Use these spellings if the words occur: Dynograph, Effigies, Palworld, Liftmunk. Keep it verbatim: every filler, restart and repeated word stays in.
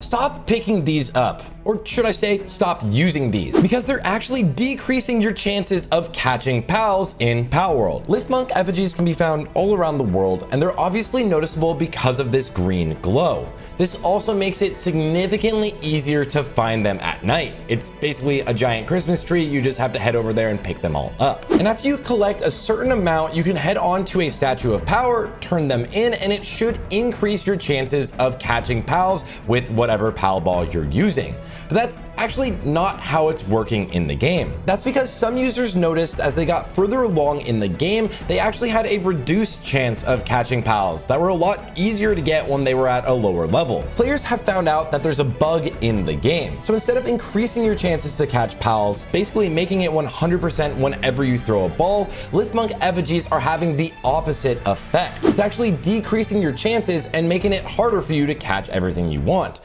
Stop picking these up, or should I say stop using these, because they're actually decreasing your chances of catching pals in Palworld. Liftmunk effigies can be found all around the world, and they're obviously noticeable because of this green glow. This also makes it significantly easier to find them at night. It's basically a giant Christmas tree, you just have to head over there and pick them all up. And after you collect a certain amount, you can head on to a statue of power, turn them in, and it should increase your chances of catching pals with whatever pal ball you're using. But that's actually not how it's working in the game. That's because some users noticed as they got further along in the game, they actually had a reduced chance of catching pals that were a lot easier to get when they were at a lower level. Players have found out that there's a bug in the game. So instead of increasing your chances to catch pals, basically making it one hundred percent whenever you throw a ball, Liftmunk effigies are having the opposite effect. It's actually decreasing your chances and making it harder for you to catch everything you want.